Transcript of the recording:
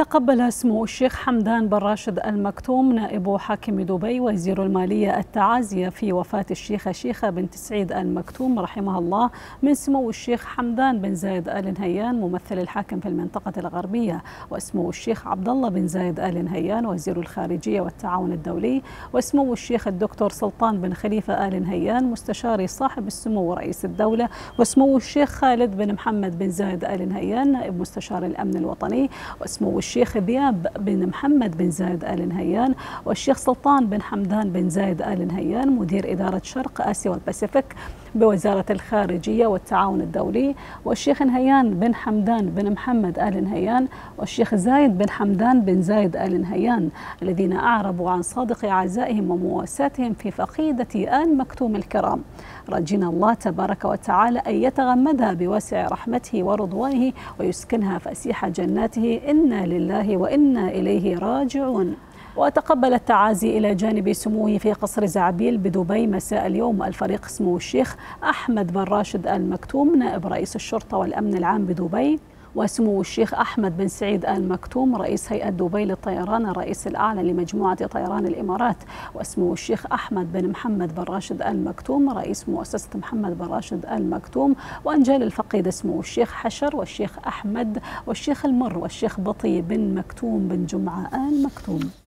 تقبل سمو الشيخ حمدان بن راشد آل مكتوم نائب حاكم دبي وزير المالية التعازية في وفاة الشيخة شيخة بنت سعيد آل مكتوم رحمها الله من سمو الشيخ حمدان بن زايد آل نهيان ممثل الحاكم في المنطقة الغربية، وسمو الشيخ عبدالله بن زايد آل نهيان وزير الخارجية والتعاون الدولي، وسمو الشيخ الدكتور سلطان بن خليفة آل نهيان مستشاري صاحب السمو رئيس الدولة، وسمو الشيخ خالد بن محمد بن زايد آل نهيان نائب مستشار الأمن الوطني، وسمو الشيخ ذياب بن محمد بن زايد آل نهيان، والشيخ سلطان بن حمدان بن زايد آل نهيان مدير إدارة شرق آسيا والباسيفيك بوزارة الخارجية والتعاون الدولي، والشيخ نهيان بن حمدان بن محمد آل نهيان، والشيخ زايد بن حمدان بن زايد آل نهيان الذين أعربوا عن صادق عزائهم ومواساتهم في فقيدة آل مكتوم الكرام، راجين الله تبارك وتعالى أن يتغمدها بواسع رحمته ورضوانه ويسكنها فسيح جناته، إنا لله وإنا إليه راجعون. وتقبل التعازي إلى جانب سموه في قصر زعبيل بدبي مساء اليوم الفريق سمو الشيخ أحمد بن راشد آل مكتوم نائب رئيس الشرطة والأمن العام بدبي، وسمو الشيخ أحمد بن سعيد آل مكتوم رئيس هيئة دبي للطيران الرئيس الأعلى لمجموعة طيران الإمارات، وسمو الشيخ أحمد بن محمد بن راشد آل مكتوم رئيس مؤسسة محمد بن راشد آل مكتوم، وأنجال الفقيدة سمو الشيخ حشر والشيخ أحمد والشيخ المر والشيخ بطي بن مكتوم بن جمعه آل مكتوم.